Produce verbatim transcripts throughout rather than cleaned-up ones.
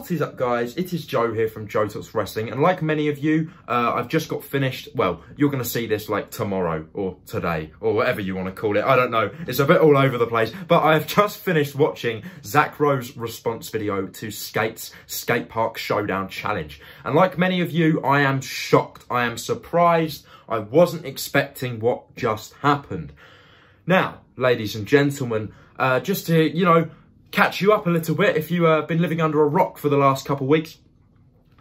What is up, guys? It is Joe here from Joe Talks Wrestling, and like many of you, uh, I've just got finished. Well, you're going to see this like tomorrow or today or whatever you want to call it. I don't know. It's a bit all over the place, but I've just finished watching Zac Rowe's response video to S K eight's Skate Park Showdown Challenge. And like many of you, I am shocked. I am surprised. I wasn't expecting what just happened. Now, ladies and gentlemen, uh, just to, you know, catch you up a little bit if you've uh, been living under a rock for the last couple of weeks.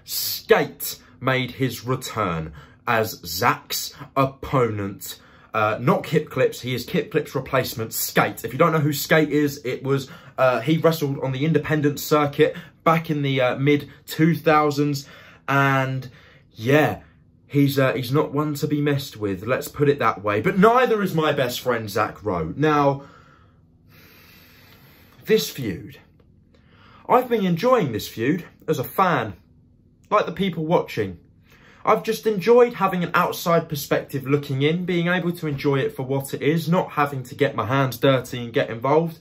S K eight made his return as Zac's opponent. Uh, not Kip Clips, he is Kip Clips' replacement, S K eight. If you don't know who S K eight is, it was uh, he wrestled on the independent circuit back in the uh, mid two thousands. And yeah, he's, uh, he's not one to be messed with, let's put it that way. But neither is my best friend, Zac Rowe. Now, this feud, I've been enjoying this feud as a fan, like the people watching. I've just enjoyed having an outside perspective looking in, being able to enjoy it for what it is, not having to get my hands dirty and get involved.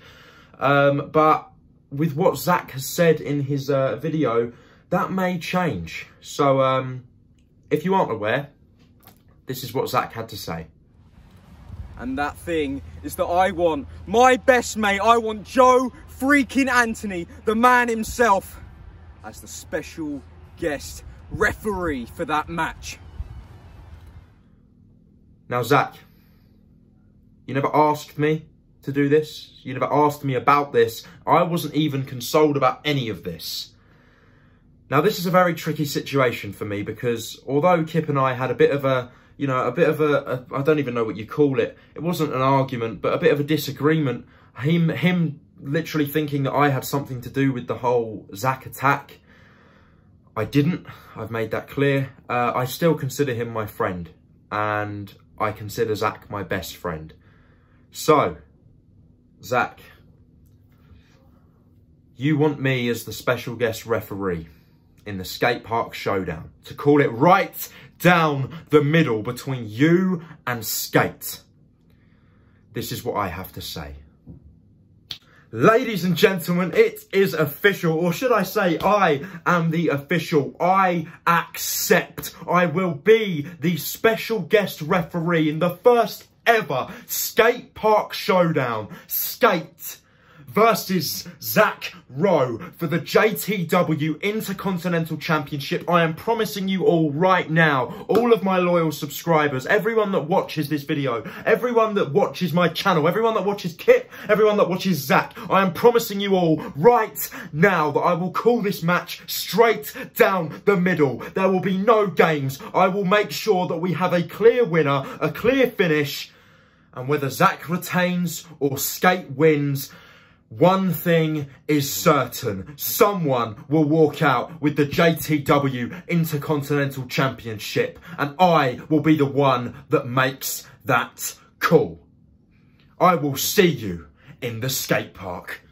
Um, but with what Zac has said in his uh, video, that may change. So um, if you aren't aware, this is what Zac had to say. And that thing is that I want my best mate, I want Joe freaking Anthony, the man himself, as the special guest referee for that match. Now, Zac, you never asked me to do this. You never asked me about this. I wasn't even consoled about any of this. Now, this is a very tricky situation for me because although Kip and I had a bit of a You know, a bit of a, a, I don't even know what you call it. It wasn't an argument, but a bit of a disagreement. Him him literally thinking that I had something to do with the whole Zac attack. I didn't. I've made that clear. Uh, I still consider him my friend. And I consider Zac my best friend. So, Zac, you want me as the special guest referee in the Skate Park Showdown to call it right down the middle between you and S K eight. This is what I have to say. Ladies and gentlemen, it is official, or should I say, I am the official. I accept. I will be the special guest referee in the first ever Skate Park Showdown. S K eight versus Zac Rowe for the J T W Intercontinental Championship. I am promising you all right now, all of my loyal subscribers, everyone that watches this video, everyone that watches my channel, everyone that watches Kip, everyone that watches Zac, I am promising you all right now that I will call this match straight down the middle. There will be no games. I will make sure that we have a clear winner, a clear finish, and whether Zac retains or S K eight wins, one thing is certain, someone will walk out with the J T W Intercontinental Championship, and I will be the one that makes that call. I will see you in the skate park.